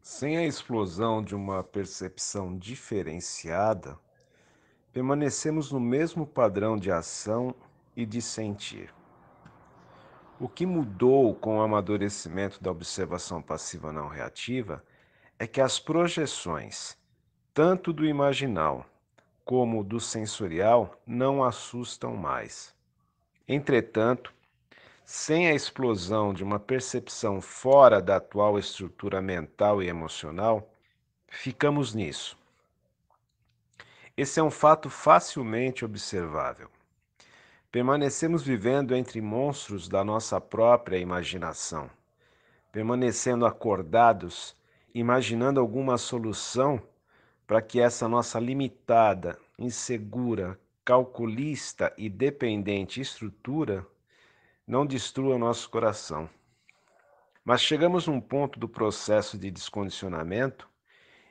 Sem a explosão de uma percepção diferenciada, permanecemos no mesmo padrão de ação e de sentir. O que mudou com o amadurecimento da observação passiva não reativa é que as projeções, tanto do imaginal como do sensorial, não assustam mais. Entretanto, sem a explosão de uma percepção fora da atual estrutura mental e emocional, ficamos nisso. Esse é um fato facilmente observável. Permanecemos vivendo entre monstros da nossa própria imaginação, permanecendo acordados, imaginando alguma solução para que essa nossa limitada, insegura, calculista e dependente estrutura não destrua nosso coração. Mas chegamos num ponto do processo de descondicionamento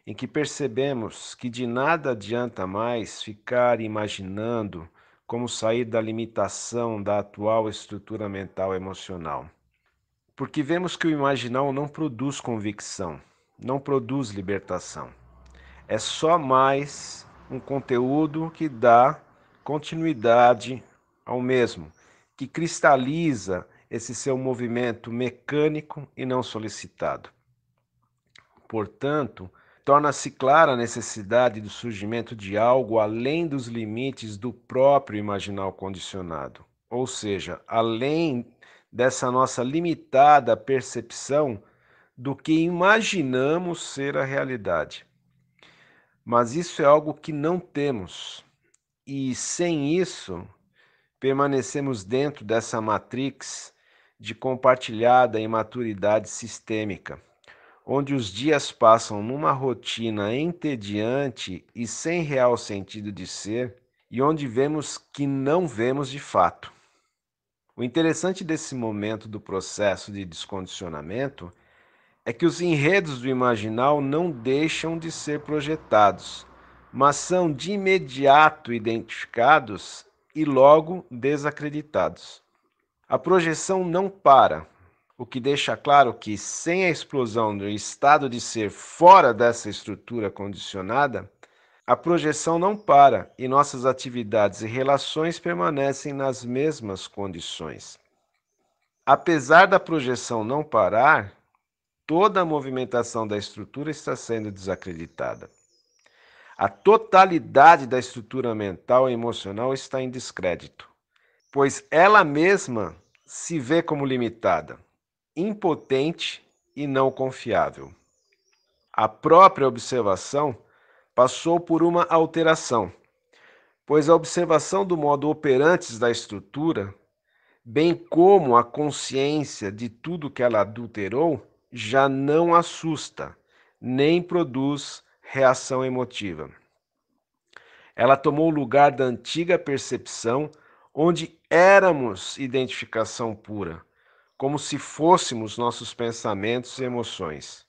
em que percebemos que de nada adianta mais ficar imaginando como sair da limitação da atual estrutura mental emocional. Porque vemos que o imaginar não produz convicção, não produz libertação. É só mais um conteúdo que dá continuidade ao mesmo, que cristaliza esse seu movimento mecânico e não solicitado. Portanto, torna-se clara a necessidade do surgimento de algo além dos limites do próprio imaginar condicionado, ou seja, além dessa nossa limitada percepção do que imaginamos ser a realidade. Mas isso é algo que não temos, e sem isso permanecemos dentro dessa matrix de compartilhada imaturidade sistêmica, onde os dias passam numa rotina entediante e sem real sentido de ser, e onde vemos que não vemos de fato. O interessante desse momento do processo de descondicionamento é que os enredos do imaginal não deixam de ser projetados, mas são de imediato identificados e logo desacreditados. A projeção não para, o que deixa claro que, sem a explosão do estado de ser fora dessa estrutura condicionada, a projeção não para e nossas atividades e relações permanecem nas mesmas condições. Apesar da projeção não parar, toda a movimentação da estrutura está sendo desacreditada. A totalidade da estrutura mental e emocional está em descrédito, pois ela mesma se vê como limitada, impotente e não confiável. A própria observação passou por uma alteração, pois a observação do modo operante da estrutura, bem como a consciência de tudo que ela adulterou, já não assusta, nem produz reação emotiva. Ela tomou o lugar da antiga percepção, onde éramos identificação pura, como se fôssemos nossos pensamentos e emoções,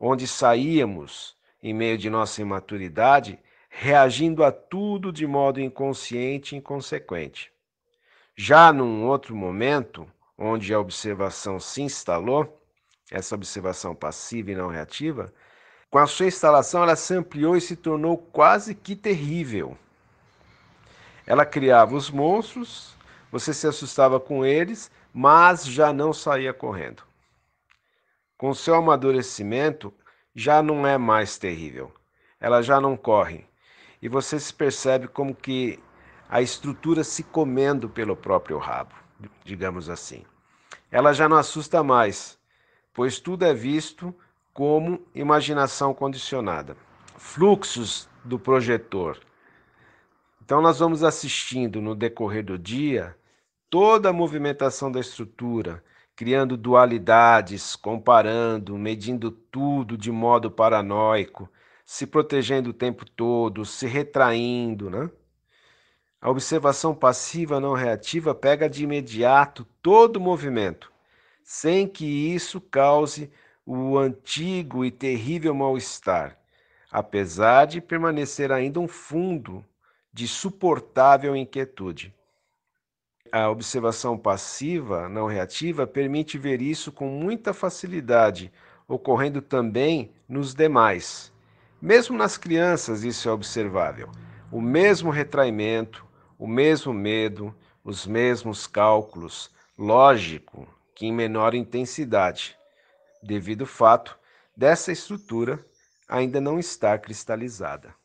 onde saíamos, em meio de nossa imaturidade, reagindo a tudo de modo inconsciente e inconsequente. Já num outro momento, onde a observação se instalou, essa observação passiva e não reativa, com a sua instalação, ela se ampliou e se tornou quase que terrível. Ela criava os monstros, você se assustava com eles, mas já não saía correndo. Com seu amadurecimento, já não é mais terrível. Ela já não corre. E você se percebe como que a estrutura se comendo pelo próprio rabo, digamos assim. Ela já não assusta mais, pois tudo é visto como imaginação condicionada, fluxos do projetor. Então nós vamos assistindo no decorrer do dia toda a movimentação da estrutura, criando dualidades, comparando, medindo tudo de modo paranoico, se protegendo o tempo todo, se retraindo, né? A observação passiva não reativa pega de imediato todo o movimento, sem que isso cause o antigo e terrível mal-estar, apesar de permanecer ainda um fundo de suportável inquietude. a observação passiva, não reativa, permite ver isso com muita facilidade, ocorrendo também nos demais. Mesmo nas crianças isso é observável. O mesmo retraimento, o mesmo medo, os mesmos cálculos, lógico que em menor intensidade, devido ao fato dessa estrutura ainda não estar cristalizada.